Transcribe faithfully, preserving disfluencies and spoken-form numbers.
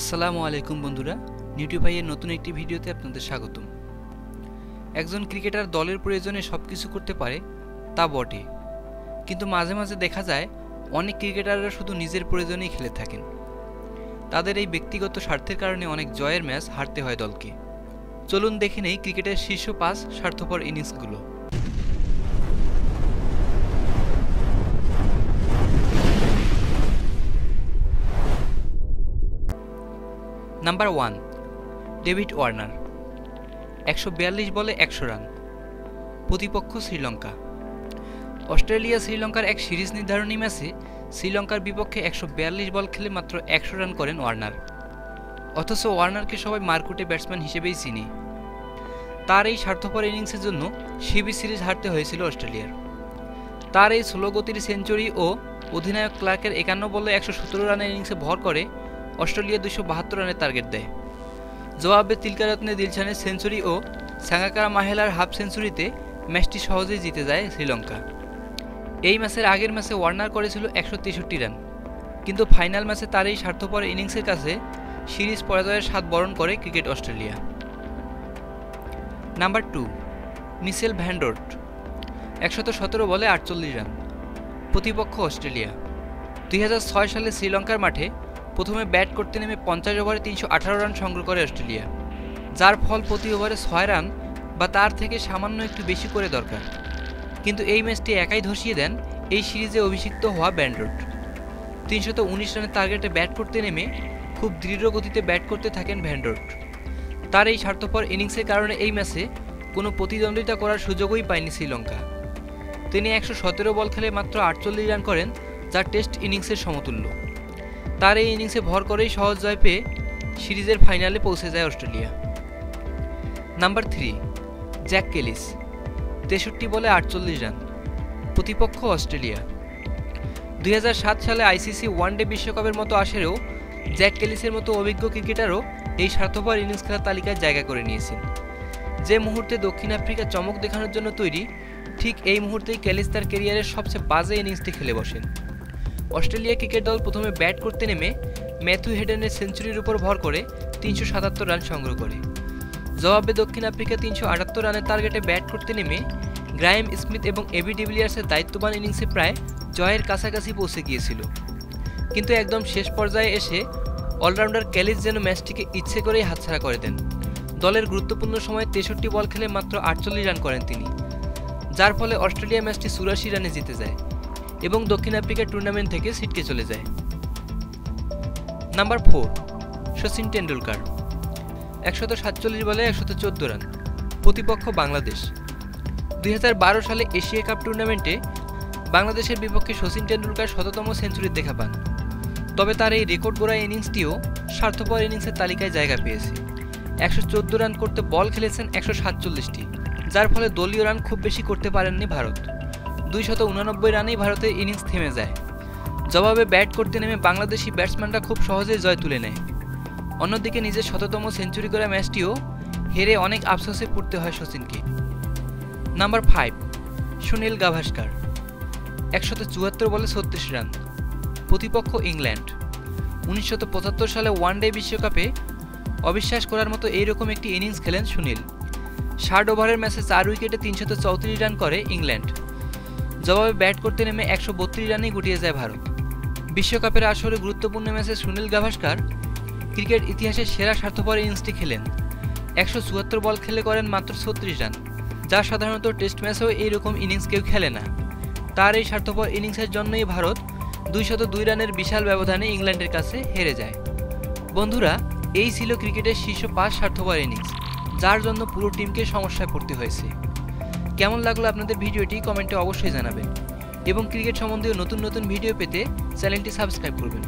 আসসালামু আলাইকুম বন্ধুরা, নিউটিউবাইয়ের নতুন একটি ভিডিওতে আপনাদের স্বাগতম। একজন ক্রিকেটার দলের প্রয়োজনে সব কিছু করতে পারে তা বটে, কিন্তু মাঝে মাঝে দেখা যায় অনেক ক্রিকেটাররা শুধু নিজের প্রয়োজনেই খেলে থাকেন। তাদের এই ব্যক্তিগত স্বার্থের কারণে অনেক জয়ের ম্যাচ হারতে হয় দলকে। চলুন দেখে নেই ক্রিকেটের শীর্ষ পাঁচ স্বার্থপর ইনিংসগুলো। Number one, David Warner. একশো বিয়াল্লিশ বলে একশো রান। প্রতিপক্ষ শ্রীলঙ্কা। অস্ট্রেলিয়া শ্রীলঙ্কার এক সিরিজ নির্ধারণী ম্যাচে শ্রীলঙ্কার বিপক্ষে একশো বিয়াল্লিশ বল খেলে মাত্র একশো রান করেন ওয়ার্নার। অথচ ওয়ার্নারকে সবাই মারকুটে ব্যাটসম্যান হিসেবেই চিনি। তার এই স্বার্থপর ইনিংসের জন্য সিবি সিরিজ হারতে হয়েছিল অস্ট্রেলিয়ার। তার এই ষোলগতির সেঞ্চুরি ও অধিনায়ক ক্লার্কের একান্ন বলে একশো সতেরো রানের ইনিংসে ভর করে অস্ট্রেলিয়া দুশো বাহাত্তর রানের টার্গেট দেয়। জবাবে তিলকারত্নে দিলশানের সেঞ্চুরি ও সাঙ্গাকারা মাহেলার হাফ সেঞ্চুরিতে ম্যাচটি সহজেই জিতে যায় শ্রীলঙ্কা। এই ম্যাচের আগের ম্যাচে ওয়ার্নার করেছিল একশো তেষট্টি রান, কিন্তু ফাইনাল ম্যাচে তার এই স্বার্থপর ইনিংসের কাছে সিরিজ পরাজয়ের স্বাদ বরণ করে cricket Australia. Number two, Mitchell Vandort. একশত সতেরো বলে আটচল্লিশ রান। প্রতিপক্ষ অস্ট্রেলিয়া। দুই হাজার ছয় সালে শ্রীলঙ্কার মাঠে প্রথমে ব্যাট করতে নেমে পঞ্চাশ ওভারে তিনশো আঠারো রান সংগ্রহ করে অস্ট্রেলিয়া, যার ফল প্রতি ওভারে ছয় রান বা তার থেকে সামান্য একটু বেশি করে দরকার। কিন্তু এই ম্যাচটি একাই ধসিয়ে দেন এই সিরিজে অভিষিক্ত হওয়া ভ্যানডর্ট। তিনশত উনিশ রানের টার্গেটে ব্যাট করতে নেমে খুব দৃঢ় গতিতে ব্যাট করতে থাকেন ভ্যানডর্ট। তার এই স্বার্থপর ইনিংসের কারণে এই ম্যাচে কোনো প্রতিদ্বন্দ্বিতা করার সুযোগই পায়নি শ্রীলঙ্কা। তিনি একশো সতেরো বল খেলে মাত্র আটচল্লিশ রান করেন, যা টেস্ট ইনিংসের সমতুল্য। তার এই ইনিংসে ভর করেই সহজ জয় পেয়ে সিরিজের ফাইনালে পৌঁছে যায় Australia. Number three, Jacques Kallis. তেষট্টি বলে আটচল্লিশ রান। প্রতিপক্ষ অস্ট্রেলিয়া। দুই হাজার সাত সালে আইসিসি ওয়ানডে বিশ্বকাপের মতো আসরেও জ্যাক ক্যালিসের মতো অভিজ্ঞ ক্রিকেটারও এই স্বার্থপর ইনিংস খেলার তালিকায় জায়গা করে নিয়েছেন। যে মুহূর্তে দক্ষিণ আফ্রিকা চমক দেখানোর জন্য তৈরি, ঠিক এই মুহূর্তেই ক্যালিস তার ক্যারিয়ারের সবচেয়ে বাজে ইনিংসটি খেলে বসেন। অস্ট্রেলিয়া ক্রিকেট দল প্রথমে ব্যাট করতে নেমে ম্যাথু হেডেনের সেঞ্চুরির উপর ভর করে তিনশো সাতাত্তর রান সংগ্রহ করে। জবাবে দক্ষিণ আফ্রিকা তিনশো আটাত্তর রানের টার্গেটে ব্যাট করতে নেমে গ্রায়েম স্মিথ এবং এবি ডি ভিলিয়ার্সের দায়িত্ববান ইনিংসে প্রায় জয়ের কাছাকাছি পৌঁছে গিয়েছিল, কিন্তু একদম শেষ পর্যায়ে এসে অলরাউন্ডার ক্যালিস যেন ম্যাচটিকে ইচ্ছে করেই হাতছাড়া করে দেন। দলের গুরুত্বপূর্ণ সময়ে তেষট্টি বল খেলে মাত্র আটচল্লিশ রান করেন তিনি, যার ফলে অস্ট্রেলিয়া ম্যাচটি চুরাশি রানে জিতে যায় এবং দক্ষিণ আফ্রিকা টুর্নামেন্ট থেকে ছিটকে চলে যায়। Number four, Sachin Tendulkar. একশত সাতচল্লিশ বলে একশত চোদ্দ রান। প্রতিপক্ষ বাংলাদেশ। দুই হাজার বারো সালে এশিয়া কাপ টুর্নামেন্টে বাংলাদেশের বিপক্ষে সচিন টেন্ডুলকার শততম সেঞ্চুরির দেখা পান। তবে তার এই রেকর্ড গড়া ইনিংসটিও স্বার্থপর ইনিংসের তালিকায় জায়গা পেয়েছে। একশো চোদ্দ রান করতে বল খেলেছেন একশো সাতচল্লিশটি, যার ফলে দলীয় রান খুব বেশি করতে পারেননি ভারত। দুই শত উনানব্বই রানেই ভারতের ইনিংস থেমে যায়। জবাবে ব্যাট করতে নেমে বাংলাদেশি ব্যাটসম্যানরা খুব সহজেই জয় তুলে নেয়। অন্যদিকে নিজের শততম সেঞ্চুরি করা ম্যাচটিও হেরে অনেক আফসোসে পড়তে হয় সচিনকে। Number five, Sunil Gavaskar. একশত চুয়াত্তর বলে ছত্রিশ রান। প্রতিপক্ষ ইংল্যান্ড। উনিশশত পঁচাত্তর সালে ওয়ানডে বিশ্বকাপে অবিশ্বাস করার মতো এইরকম একটি ইনিংস খেলেন সুনীল। ষাট ওভারের ম্যাচে চার উইকেটে তিনশত চৌত্রিশ রান করে ইংল্যান্ড। জবাবে ব্যাট করতে নেমে একশো বত্রিশ রানে গুটিয়ে যায় ভারত। বিশ্বকাপের আসরে গুরুত্বপূর্ণ ম্যাচে সুনীল গাভাস্কার ক্রিকেট ইতিহাসের সেরা স্বার্থপর ইনিংসটি খেলেন। একশো চুয়াত্তর বল খেলে করেন মাত্র ছত্রিশ রান, যা সাধারণত টেস্ট ম্যাচেও এইরকম ইনিংস কেউ খেলে না। তার এই স্বার্থপর ইনিংসের জন্যই ভারত দুইশত দুই রানের বিশাল ব্যবধানে ইংল্যান্ডের কাছে হেরে যায়। বন্ধুরা, এই ছিল ক্রিকেটের শীর্ষ পাঁচ স্বার্থপর ইনিংস, যার জন্য পুরো টিমকে সমস্যায় পড়তে হয়েছে। কেমন লাগলো আপনাদের ভিডিওটি কমেন্টে অবশ্যই জানাবেন এবং ক্রিকেট সম্বন্ধীয় নতুন নতুন ভিডিও পেতে চ্যানেলটি সাবস্ক্রাইব করবেন।